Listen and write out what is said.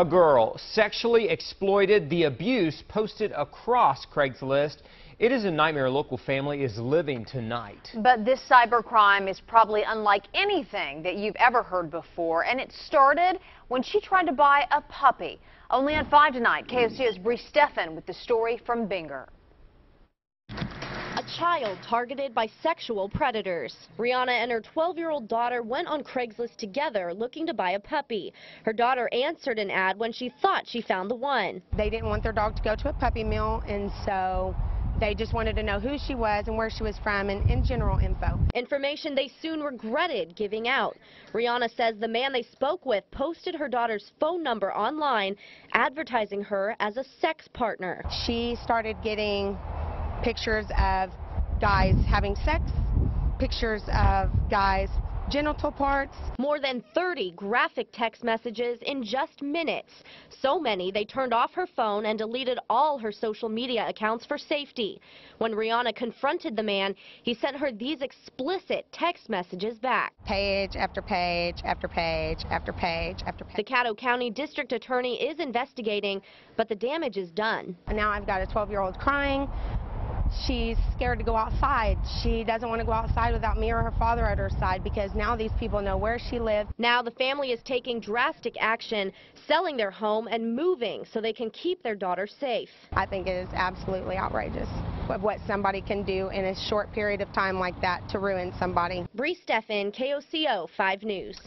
A girl sexually exploited. The abuse posted across Craigslist. It is a nightmare a local family is living tonight. But this cybercrime is probably unlike anything that you've ever heard before, and it started when she tried to buy a puppy. Only at 5 tonight, KOCO's Brie Stefan with the story from Binger. A child targeted by sexual predators. Rihanna and her 12-year-old daughter went on Craigslist together looking to buy a puppy. Her daughter answered an ad when she thought she found the one. They didn't want their dog to go to a puppy mill, and so they just wanted to know who she was and where she was from and in general info. Information they soon regretted giving out. Rihanna says the man they spoke with posted her daughter's phone number online, advertising her as a sex partner. She started getting pictures of guys having sex, pictures of guys' genital parts. More than 30 graphic text messages in just minutes. So many, they turned off her phone and deleted all her social media accounts for safety. When Rihanna confronted the man, he sent her these explicit text messages back. Page after page after page after page after page. The Caddo County District Attorney is investigating, but the damage is done. And now I've got a 12-year-old crying. She's scared to go outside. She doesn't want to go outside without me or her father at her side, because now these people know where she lives. Now the family is taking drastic action, selling their home and moving so they can keep their daughter safe. I think it is absolutely outrageous of what somebody can do in a short period of time like that to ruin somebody. Brie Stefan, KOCO 5 News.